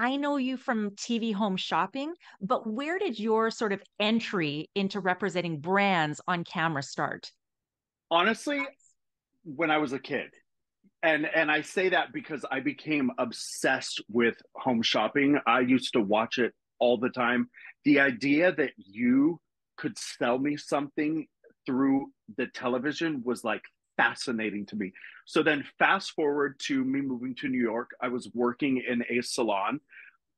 I know you from TV home shopping, but where did your sort of entry into representing brands on camera start? Honestly, when I was a kid. And I say that because I became obsessed with home shopping. I used to watch it all the time. The idea that you could sell me something through the television was like fascinating to me. So then fast forward to me moving to New York, I was working in a salon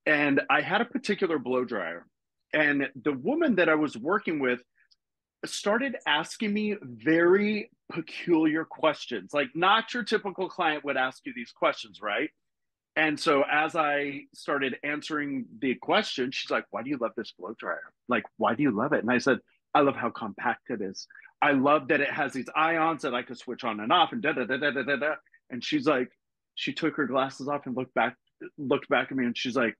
and I had a particular blow dryer. And the woman that I was working with started asking me very peculiar questions, like not your typical client would ask you these questions, right? And so as I started answering the question, she's like, why do you love this blow dryer? Like, why do you love it? And I said, I love how compact it is. I love that it has these ions that I could switch on and off and da-da-da-da-da-da-da. And she's like, she took her glasses off and looked back at me and she's like,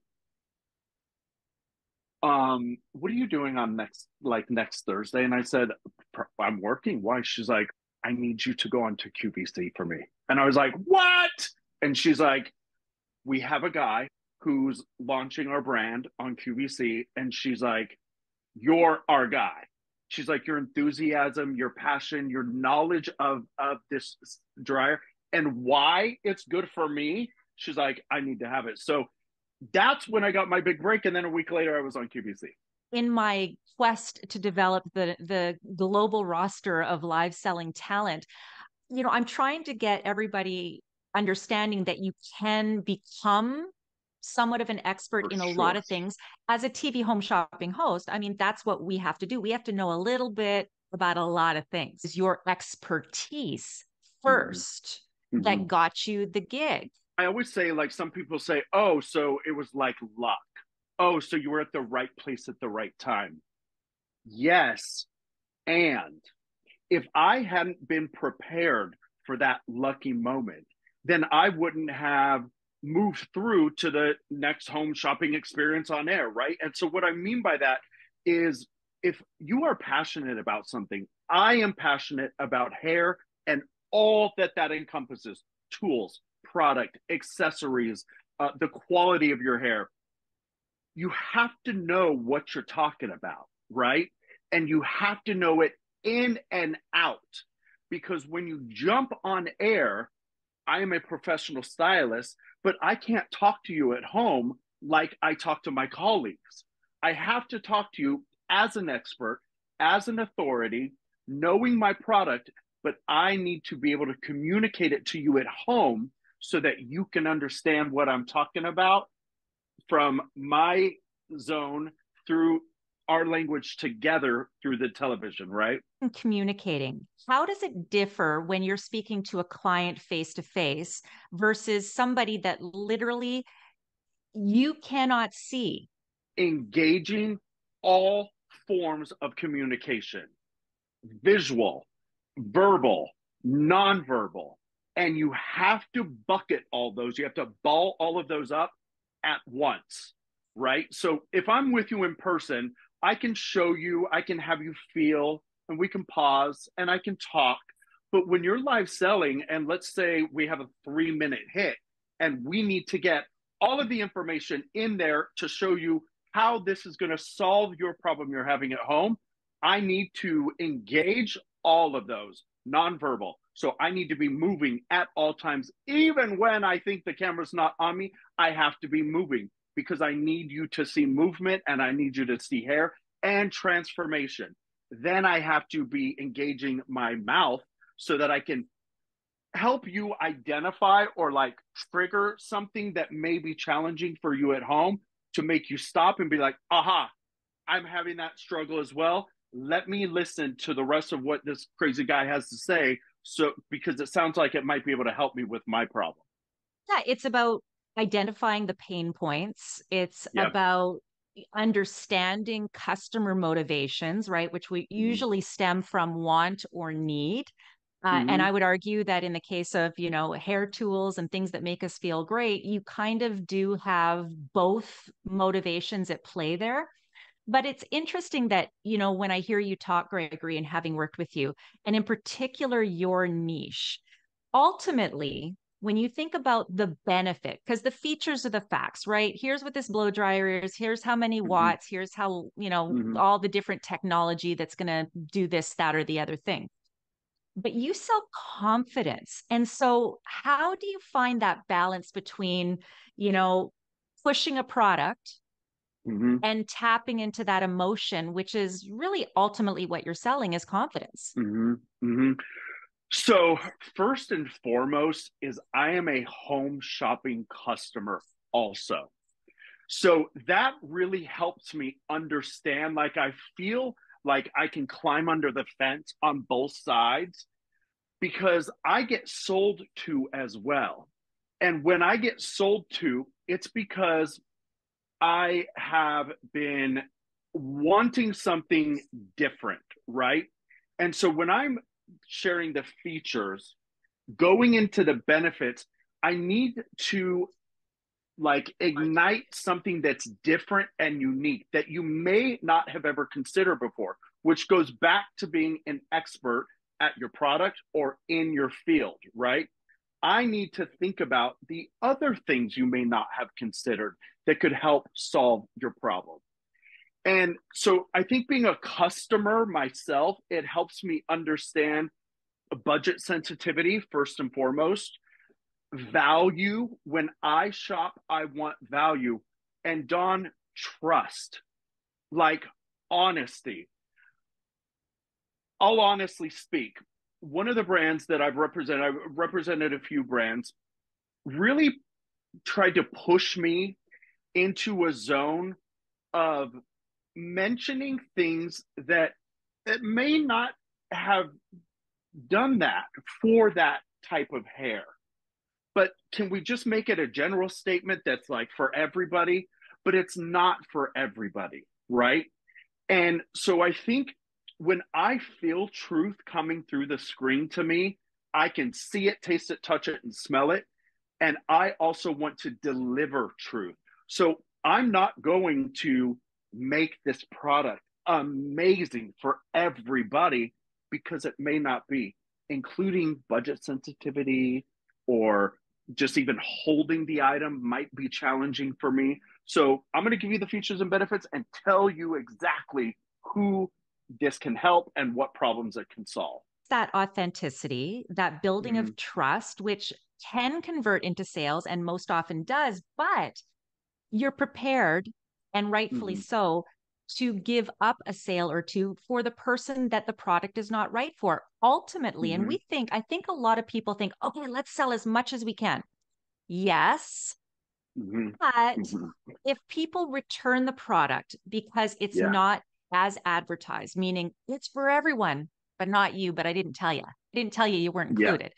what are you doing on next Thursday? And I said, I'm working. Why? She's like, I need you to go on to QVC for me. And I was like, what? And she's like, we have a guy who's launching our brand on QVC. And she's like, you're our guy. She's like, your enthusiasm, your passion, your knowledge of this dryer and why it's good for me. She's like, I need to have it. So that's when I got my big break. And then a week later, I was on QVC. In my quest to develop the global roster of live selling talent, you know, I'm trying to get everybody understanding that you can become somewhat of an expert in a lot of things. As a TV home shopping host, I mean, that's what we have to do. We have to know a little bit about a lot of things. It's your expertise first that got you the gig. I always say, like, some people say, oh, so it was like luck. Oh, so you were at the right place at the right time. Yes. And if I hadn't been prepared for that lucky moment, then I wouldn't have moved through to the next home shopping experience on air, right? And so what I mean by that is if you are passionate about something, I am passionate about hair and all that encompasses: tools, product, accessories, the quality of your hair. You have to know what you're talking about, right? And you have to know it in and out, because when you jump on air, I am a professional stylist, but I can't talk to you at home like I talk to my colleagues. I have to talk to you as an expert, as an authority, knowing my product, but I need to be able to communicate it to you at home so that you can understand what I'm talking about from my zone through our language together through the television, right? And communicating. How does it differ when you're speaking to a client face-to-face versus somebody that literally you cannot see? Engaging all forms of communication, visual, verbal, nonverbal, and you have to bucket all those. You have to ball all of those up at once, right? So if I'm with you in person, I can show you, I can have you feel, and we can pause and I can talk. But when you're live selling, and let's say we have a 3-minute hit and we need to get all of the information in there to show you how this is going to solve your problem you're having at home, I need to engage all of those, nonverbal. So I need to be moving at all times. Even when I think the camera's not on me, I have to be moving, because I need you to see movement and I need you to see hair and transformation. Then I have to be engaging my mouth so that I can help you identify or like trigger something that may be challenging for you at home to make you stop and be like, aha, I'm having that struggle as well. Let me listen to the rest of what this crazy guy has to say, so because it sounds like it might be able to help me with my problem. Yeah, it's about identifying the pain points. It's about understanding customer motivations, right? Which we usually stem from want or need. And I would argue that in the case of, you know, hair tools and things that make us feel great, you kind of do have both motivations at play there. But it's interesting that, you know, when I hear you talk, Gregory, and having worked with you, and in particular, your niche, ultimately, when you think about the benefit, because the features are the facts, right? Here's what this blow dryer is. Here's how many watts. Here's how, you know, all the different technology that's going to do this, that, or the other thing. But you sell confidence. And so how do you find that balance between, you know, pushing a product and tapping into that emotion, which is really ultimately what you're selling is confidence? So first and foremost is I am a home shopping customer also. So that really helps me understand, like, I feel like I can climb under the fence on both sides because I get sold to as well. And when I get sold to, it's because I have been wanting something different, right? And so when I'm sharing the features, going into the benefits, I need to like ignite something that's different and unique that you may not have ever considered before, which goes back to being an expert at your product or in your field, right? I need to think about the other things you may not have considered that could help solve your problem. And so I think being a customer myself, it helps me understand budget sensitivity, first and foremost, value. When I shop, I want value. And Dawn, trust, like honesty. I'll honestly speak. One of the brands that I've represented a few brands, really tried to push me into a zone of mentioning things that it may not have done that for that type of hair. But can we just make it a general statement that's like for everybody? But it's not for everybody, right? And so I think when I feel truth coming through the screen to me, I can see it, taste it, touch it, and smell it. And I also want to deliver truth. So I'm not going to make this product amazing for everybody because it may not be, including budget sensitivity or just even holding the item might be challenging for me. So I'm going to give you the features and benefits and tell you exactly who this can help and what problems it can solve. That authenticity, that building of trust, which can convert into sales and most often does, but you're prepared, and rightfully so, to give up a sale or two for the person that the product is not right for, ultimately. And I think a lot of people think, okay, let's sell as much as we can. Yes. But if people return the product because it's not as advertised, meaning it's for everyone, but not you, but I didn't tell you. I didn't tell you you weren't included.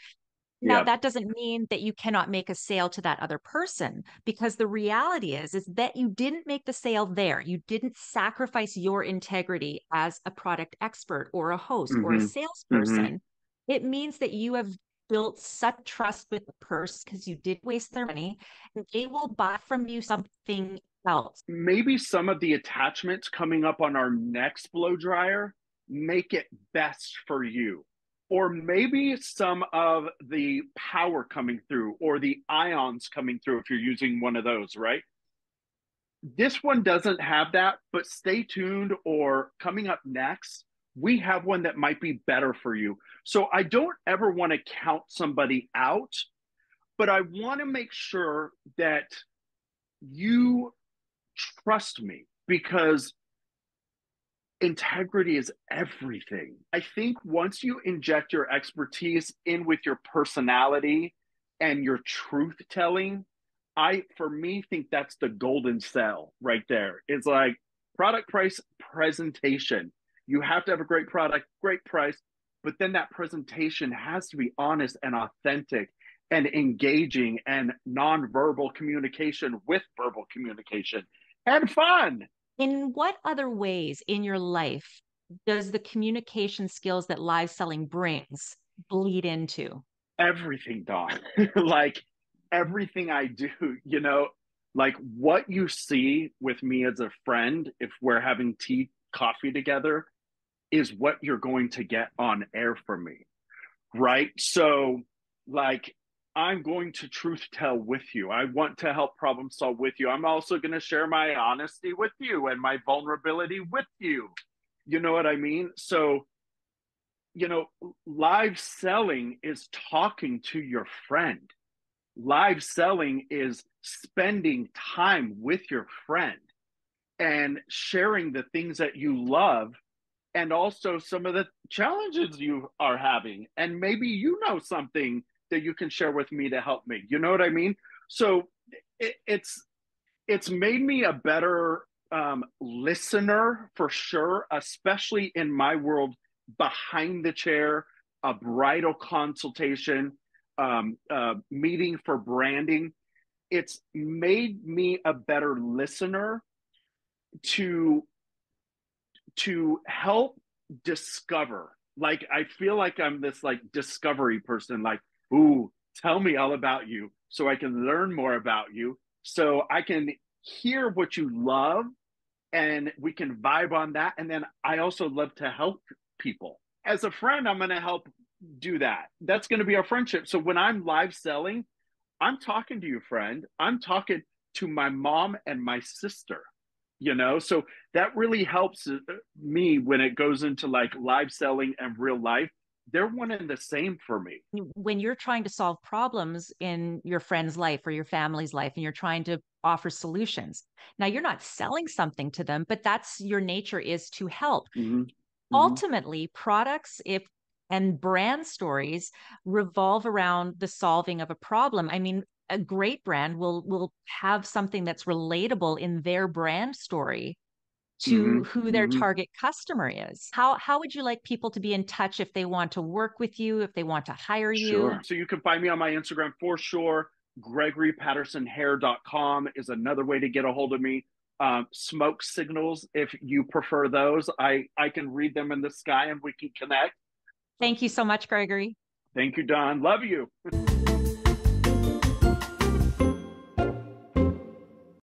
Now, that doesn't mean that you cannot make a sale to that other person, because the reality is that you didn't make the sale there. You didn't sacrifice your integrity as a product expert or a host or a salesperson. It means that you have built such trust with the person because you did waste their money, and they will buy from you something else. Maybe some of the attachments coming up on our next blow dryer make it best for you. Or maybe some of the power coming through or the ions coming through if you're using one of those, right? This one doesn't have that, but stay tuned, or coming up next, we have one that might be better for you. So I don't ever want to count somebody out, but I want to make sure that you trust me, because integrity is everything. I think once you inject your expertise in with your personality and your truth telling, for me, think that's the golden sell right there. It's like product, price, presentation. You have to have a great product, great price, but then that presentation has to be honest and authentic and engaging and nonverbal communication with verbal communication and fun. In what other ways in your life does the communication skills that live selling brings bleed into? Everything, Dawn. Like everything I do, you know, like what you see with me as a friend, if we're having tea, coffee together, is what you're going to get on air from me, right? So like I'm going to truth tell with you. I want to help problem solve with you. I'm also going to share my honesty with you and my vulnerability with you. You know what I mean? So, you know, live selling is talking to your friend. Live selling is spending time with your friend and sharing the things that you love and also some of the challenges you are having. And maybe you know something that you can share with me to help me. You know what I mean? So it's made me a better listener for sure, especially in my world, behind the chair, a bridal consultation, meeting for branding. It's made me a better listener to help discover. Like, I feel like I'm this like discovery person, like, ooh, tell me all about you so I can learn more about you, so I can hear what you love and we can vibe on that. And then I also love to help people. As a friend, I'm going to help do that. That's going to be our friendship. So when I'm live selling, I'm talking to you, friend. I'm talking to my mom and my sister, you know? So that really helps me when it goes into like live selling and real life. They're one and the same for me. When you're trying to solve problems in your friend's life or your family's life, and you're trying to offer solutions, now you're not selling something to them, but that's your nature, is to help. Mm-hmm. Ultimately, products and brand stories revolve around the solving of a problem. I mean, a great brand will have something that's relatable in their brand story to who their target customer is. How would you like people to be in touch if they want to work with you, if they want to hire you? Sure. So you can find me on my Instagram for sure. GregoryPattersonHair.com is another way to get a hold of me. Smoke signals, if you prefer those. I can read them in the sky and we can connect. Thank you so much, Gregory. Thank you, Don. Love you.